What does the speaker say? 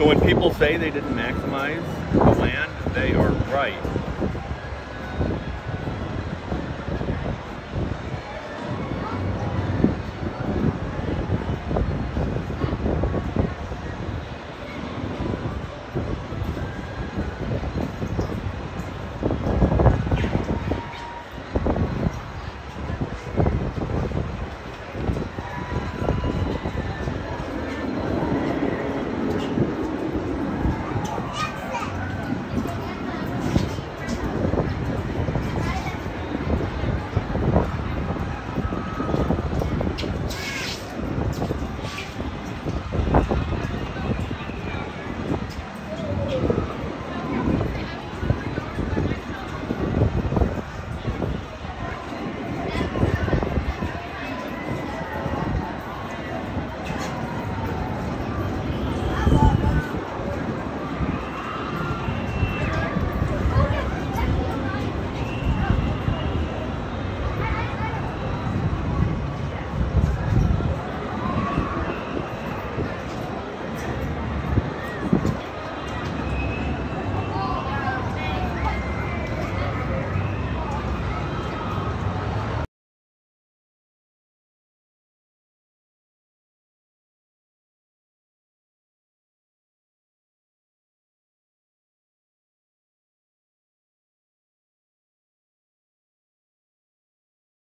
So when people say they didn't maximize the land, they are right.